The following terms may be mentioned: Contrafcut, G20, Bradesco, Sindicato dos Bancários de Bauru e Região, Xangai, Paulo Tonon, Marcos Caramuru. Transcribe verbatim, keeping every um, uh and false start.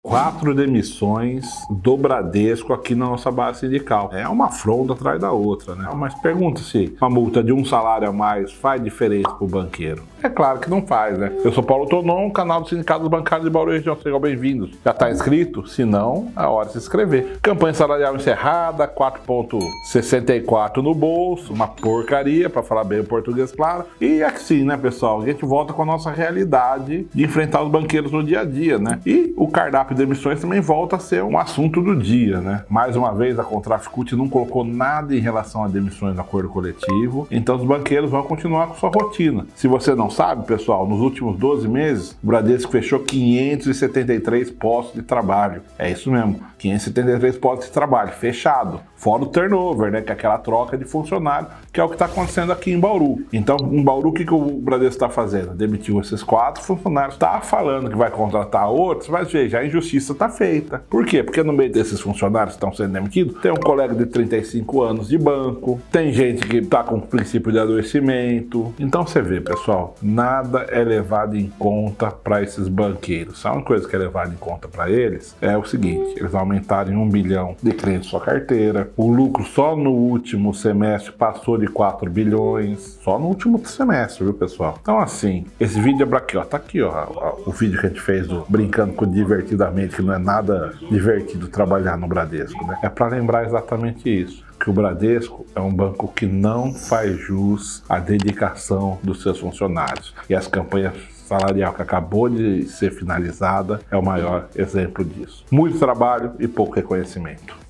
Quatro demissões do Bradesco aqui na nossa base sindical. É uma afronta atrás da outra, né? Mas pergunta-se, uma multa de um salário a mais faz diferença para o banqueiro? É claro que não faz, né? Eu sou Paulo Tonon, canal do Sindicato dos Bancários de Bauru e Região. Sejam bem-vindos. Já está inscrito? Se não, é hora de se inscrever. Campanha salarial encerrada, quatro ponto sessenta e quatro no bolso, uma porcaria, para falar bem o português, claro. E assim, né, pessoal? A gente volta com a nossa realidade de enfrentar os banqueiros no dia a dia, né? E o cardápio de demissões também volta a ser um assunto do dia, né? Mais uma vez, a Contrafcut não colocou nada em relação a demissões no acordo coletivo, então os banqueiros vão continuar com sua rotina. Se você não sabe, pessoal, nos últimos doze meses, o Bradesco fechou quinhentos e setenta e três postos de trabalho. É isso mesmo, quinhentos e setenta e três postos de trabalho, fechado. Fora o turnover, né? Que é aquela troca de funcionário, que é o que está acontecendo aqui em Bauru. Então, em Bauru, o que, que o Bradesco está fazendo? Demitiu esses quatro funcionários, está falando que vai contratar outros, mas veja, em justiça está feita. Por quê? Porque no meio desses funcionários que estão sendo demitidos, tem um colega de trinta e cinco anos de banco, tem gente que está com o princípio de adoecimento. Então você vê, pessoal, nada é levado em conta para esses banqueiros. A única coisa que é levada em conta para eles é o seguinte: eles aumentaram em um bilhão de clientes sua carteira, o lucro só no último semestre passou de quatro bilhões, só no último semestre, viu, pessoal? Então assim, esse vídeo é para aqui, ó, tá aqui, ó, o vídeo que a gente fez do Brincando com o Divertida, que não é nada divertido trabalhar no Bradesco, né? É para lembrar exatamente isso, que o Bradesco é um banco que não faz jus à dedicação dos seus funcionários, e as campanhas salarial que acabou de ser finalizada é o maior exemplo disso. Muito trabalho e pouco reconhecimento.